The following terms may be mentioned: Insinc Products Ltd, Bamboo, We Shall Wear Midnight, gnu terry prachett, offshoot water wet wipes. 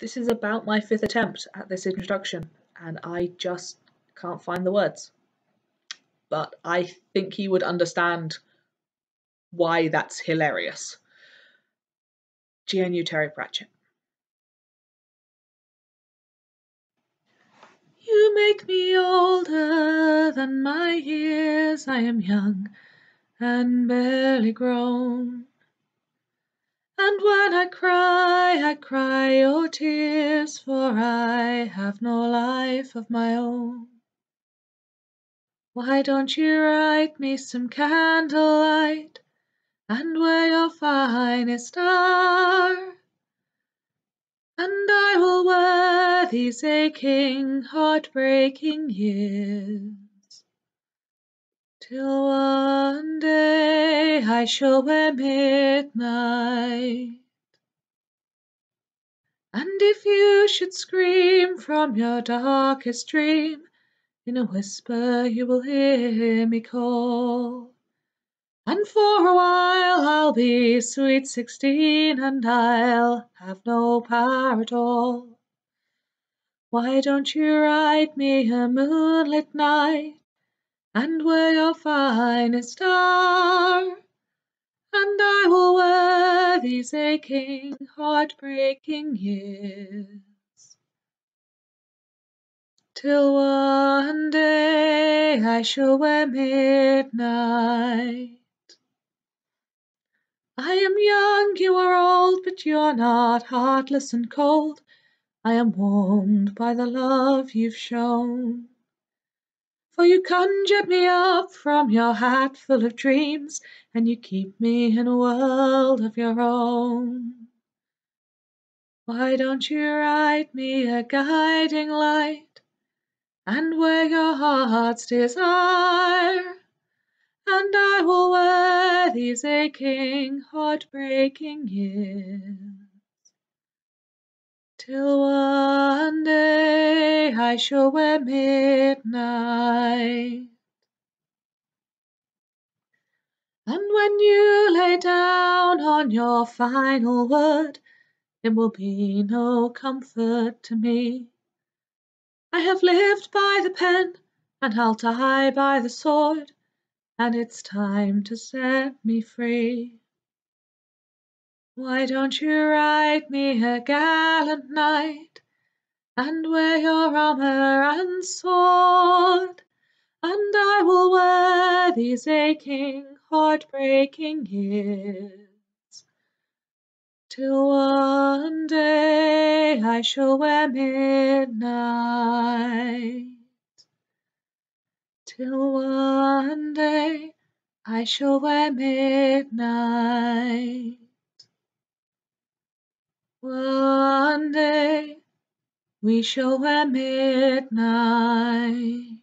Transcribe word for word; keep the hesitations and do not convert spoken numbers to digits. This is about my fifth attempt at this introduction, and I just can't find the words. But I think he would understand why that's hilarious. G N U Terry Pratchett. You make me older than my years. I am young and barely grown. And when I cry, I cry your tears, for I have no life of my own. Why don't you write me some candlelight and wear your finest star? And I will wear these aching, heartbreaking years, till one day I shall wear midnight. And if you should scream from your darkest dream, in a whisper you will hear me call. And for a while I'll be sweet sixteen, and I'll have no power at all. Why don't you write me a moonlit night and wear your finest star? And I will wear these aching, heartbreaking years, till one day I shall wear midnight. I am young, you are old, but you're not heartless and cold. I am warmed by the love you've shown. For you conjured me up from your hat full of dreams, and you keep me in a world of your own. Why don't you write me a guiding light and wear your heart's desire? And I will wear these aching, heartbreaking years, till one day I shall wear midnight. And when you lay down on your final word, it will be no comfort to me. I have lived by the pen, and I'll die by the sword, and it's time to set me free. Why don't you write me a gallant knight, and wear your armour and sword? And I will wear these aching, heartbreaking years, till one day I shall wear midnight. Till one day I shall wear midnight. One day we shall wear midnight.